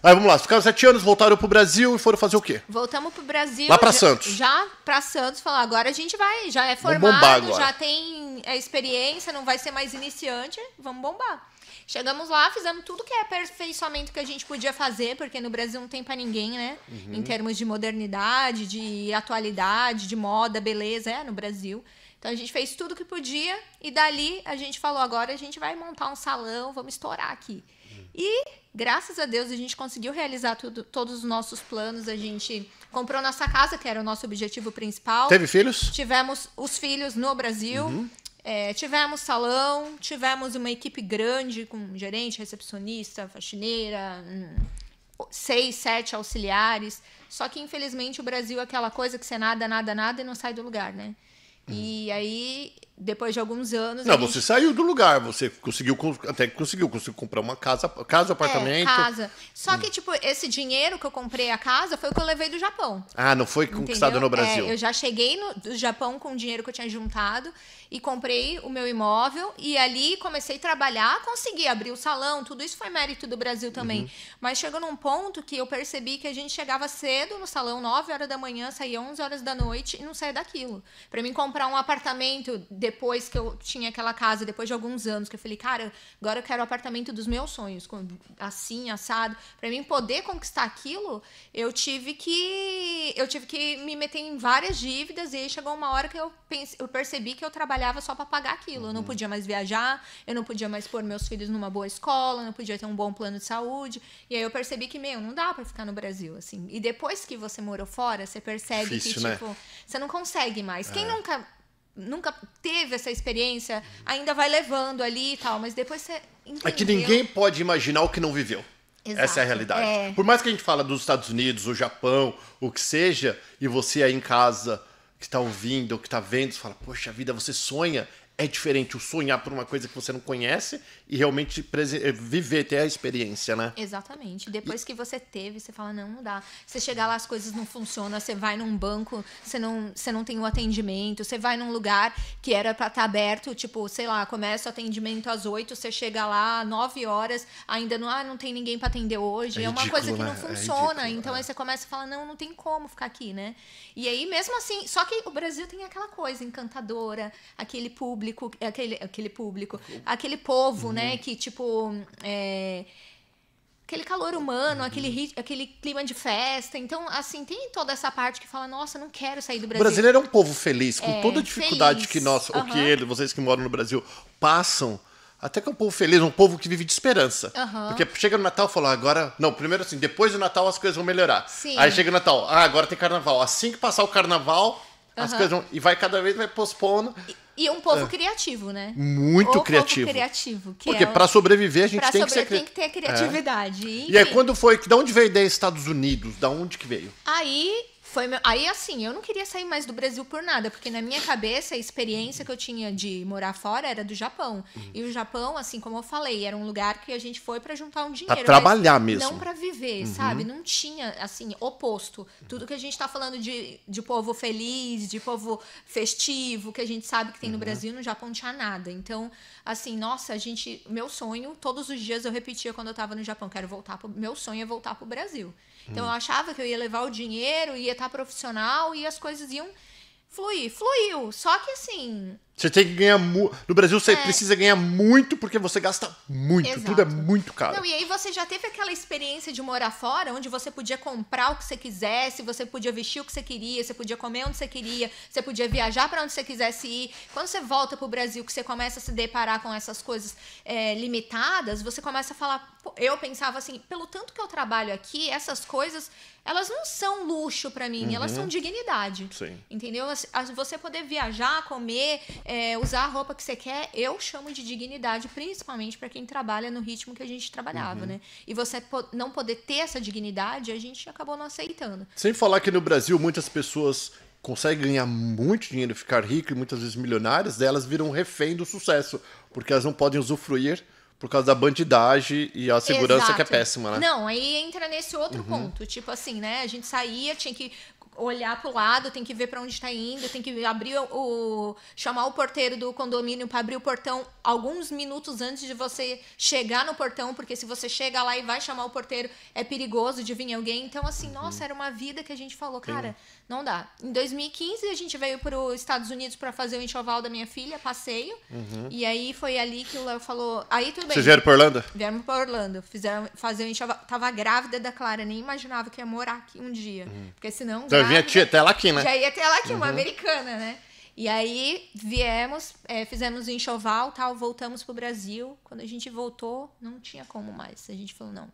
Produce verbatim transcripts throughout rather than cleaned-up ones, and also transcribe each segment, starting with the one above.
Aí vamos lá, ficaram sete anos, voltaram pro Brasil e foram fazer o quê? Voltamos pro Brasil. Lá pra já, Santos. Já pra Santos, falar, agora a gente vai, já é formado, já tem é, experiência, não vai ser mais iniciante, vamos bombar. Chegamos lá, fizemos tudo que é aperfeiçoamento que a gente podia fazer, porque no Brasil não tem pra ninguém, né? Uhum. Em termos de modernidade, de atualidade, de moda, beleza, é no Brasil. Então a gente fez tudo que podia e dali a gente falou, agora a gente vai montar um salão, vamos estourar aqui. E, graças a Deus, a gente conseguiu realizar tudo, todos os nossos planos. A gente comprou nossa casa, que era o nosso objetivo principal. Teve filhos? Tivemos os filhos no Brasil. Uhum. É, tivemos salão, tivemos uma equipe grande com gerente, recepcionista, faxineira, seis, sete auxiliares. Só que, infelizmente, o Brasil é aquela coisa que você nada, nada, nada e não sai do lugar, né? Hum. E aí, depois de alguns anos... Não, gente... você saiu do lugar, você conseguiu, até que conseguiu, conseguiu comprar uma casa, casa, apartamento... É, casa. Só hum. que, tipo, esse dinheiro que eu comprei a casa foi o que eu levei do Japão. Ah, não foi conquistado entendeu? No Brasil. É, eu já cheguei no, do Japão com o dinheiro que eu tinha juntado e comprei o meu imóvel e ali comecei a trabalhar, consegui abrir o salão, tudo isso foi mérito do Brasil também. Uhum. Mas chegou num ponto que eu percebi que a gente chegava cedo no salão, nove horas da manhã, saía onze horas da noite e não saía daquilo. Pra mim, comprar um apartamento depois que eu tinha aquela casa, depois de alguns anos, que eu falei, cara, agora eu quero o apartamento dos meus sonhos, assim, assado. Pra mim poder conquistar aquilo, eu tive que eu tive que me meter em várias dívidas e aí chegou uma hora que eu, pense, eu percebi que eu trabalhava só pra pagar aquilo. Uhum. Eu não podia mais viajar, eu não podia mais pôr meus filhos numa boa escola, eu não podia ter um bom plano de saúde. E aí eu percebi que, meu, não dá pra ficar no Brasil, assim. E depois que você morou fora, você percebe difícil, que, né? tipo, você não consegue mais. É. Quem nunca... nunca teve essa experiência, ainda vai levando ali e tal, mas depois você entendeu. É que ninguém pode imaginar o que não viveu. Exato. Essa é a realidade. É. Por mais que a gente fala dos Estados Unidos, o Japão, o que seja, e você aí em casa, que tá ouvindo, que tá vendo, você fala, poxa vida, você sonha. É diferente o sonhar por uma coisa que você não conhece e realmente viver, ter a experiência, né? Exatamente. Depois e... que você teve, você fala, não, não dá. Você chega lá, as coisas não funcionam, você vai num banco, você não, você não tem o atendimento, você vai num lugar que era pra estar aberto, tipo, sei lá, começa o atendimento às oito, você chega lá às nove horas, ainda não, ah, não tem ninguém pra atender hoje. É, é ridículo, uma coisa que não funciona. É ridículo, então é. Aí você começa a falar, não, não tem como ficar aqui, né? E aí, mesmo assim, só que o Brasil tem aquela coisa encantadora, aquele público, Aquele, aquele público, aquele povo, uhum. né, que tipo, é, aquele calor humano, uhum. aquele, aquele clima de festa, então assim, tem toda essa parte que fala, nossa, não quero sair do Brasil. O brasileiro é um povo feliz, com é, toda a dificuldade feliz. que nós, uhum. ou que ele, vocês que moram no Brasil, passam, até que é um povo feliz, um povo que vive de esperança. Uhum. Porque chega no Natal e fala, agora... Não, primeiro assim, depois do Natal as coisas vão melhorar. Sim. Aí chega o Natal, ah, agora tem carnaval. Assim que passar o carnaval, uhum. as coisas vão... E vai cada vez, vai pospondo... E... E um povo é. criativo, né? Muito o criativo. Povo criativo que Porque é o... para sobreviver a gente tem, sobre... que ser... tem que ter criatividade. É. E, e aí quando foi? De onde veio a ideia dos Estados Unidos? Da onde que veio? Aí... Foi meu... Aí, assim, eu não queria sair mais do Brasil por nada, porque na minha cabeça a experiência que eu tinha de morar fora era do Japão. Uhum. E o Japão, assim, como eu falei, era um lugar que a gente foi pra juntar um dinheiro. Pra trabalhar mesmo. Não pra viver, uhum. sabe? Não tinha, assim, oposto. Tudo que a gente tá falando de, de povo feliz, de povo festivo, que a gente sabe que tem no uhum. Brasil, no Japão não tinha nada. Então, assim, nossa, a gente... Meu sonho, todos os dias eu repetia quando eu tava no Japão, quero voltar pro... Meu sonho é voltar pro Brasil. Então, uhum. eu achava que eu ia levar o dinheiro, ia profissional e as coisas iam fluir. Fluiu. Só que assim... Você tem que ganhar... Mu... No Brasil você é. precisa ganhar muito porque você gasta muito. Exato. Tudo é muito caro. Não, e aí você já teve aquela experiência de morar fora, onde você podia comprar o que você quisesse, você podia vestir o que você queria, você podia comer onde você queria, você podia viajar para onde você quisesse ir. Quando você volta pro Brasil, que você começa a se deparar com essas coisas é, limitadas, você começa a falar... Eu pensava assim, pelo tanto que eu trabalho aqui, essas coisas... Elas não são luxo pra mim, uhum. elas são dignidade. Sim. Entendeu? Você poder viajar, comer, é, usar a roupa que você quer, eu chamo de dignidade, principalmente pra quem trabalha no ritmo que a gente trabalhava, uhum. né? E você não poder ter essa dignidade, a gente acabou não aceitando. Sem falar que no Brasil muitas pessoas conseguem ganhar muito dinheiro, ficar rico e muitas vezes milionárias, elas viram refém do sucesso, porque elas não podem usufruir por causa da bandidagem e a segurança. Exato. Que é péssima, né? Não, aí entra nesse outro uhum. ponto. Tipo assim, né? A gente saía, tinha que olhar pro lado, tem que ver para onde tá indo, tem que abrir o, chamar o porteiro do condomínio para abrir o portão alguns minutos antes de você chegar no portão, porque se você chega lá e vai chamar o porteiro, é perigoso de vir alguém. Então, assim, uhum. nossa, era uma vida que a gente falou, cara, uhum. não dá. Em dois mil e quinze, a gente veio pros Estados Unidos para fazer o enxoval da minha filha, passeio, uhum. e aí foi ali que o Léo falou, aí tudo bem. Vocês vieram pra Orlando? Viemos pra Orlando, fizeram, fazer o enxoval, tava grávida da Clara, nem imaginava que ia morar aqui um dia, uhum. porque senão... Então, eu vinha tia, até lá aqui, né? Já ia até lá aqui, uhum. uma americana, né? E aí viemos, é, fizemos o enxoval, tal, voltamos pro Brasil. Quando a gente voltou, não tinha como mais. A gente falou, não,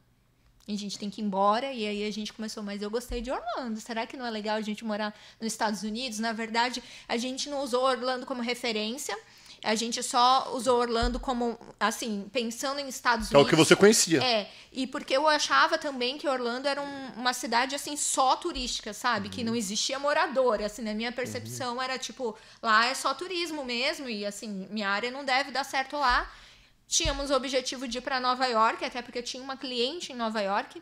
a gente tem que ir embora. E aí a gente começou, mas eu gostei de Orlando. Será que não é legal a gente morar nos Estados Unidos? Na verdade, a gente não usou Orlando como referência. A gente só usou Orlando como, assim, pensando em Estados Unidos. É o que você conhecia. É, e porque eu achava também que Orlando era um, uma cidade, assim, só turística, sabe? Uhum. Que não existia morador, assim, na minha percepção uhum. era, tipo, lá é só turismo mesmo e, assim, minha área não deve dar certo lá. Tínhamos o objetivo de ir para Nova York, até porque eu tinha uma cliente em Nova York,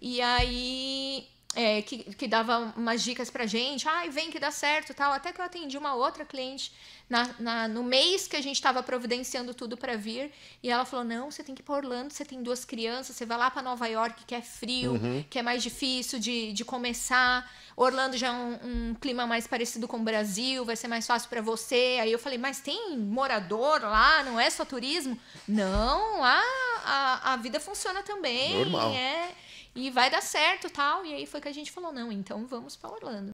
e aí... É, que, que dava umas dicas pra gente, ai, vem que dá certo e tal, até que eu atendi uma outra cliente na, na, no mês que a gente tava providenciando tudo pra vir, e ela falou, não, você tem que ir pra Orlando, você tem duas crianças, você vai lá pra Nova York, que é frio, uhum. que é mais difícil de, de começar, Orlando já é um, um clima mais parecido com o Brasil, vai ser mais fácil pra você. Aí eu falei, mas tem morador lá, não é só turismo? Não, lá a, a vida funciona também, normal. É... E vai dar certo e tal. E aí foi que a gente falou, não, então vamos para Orlando.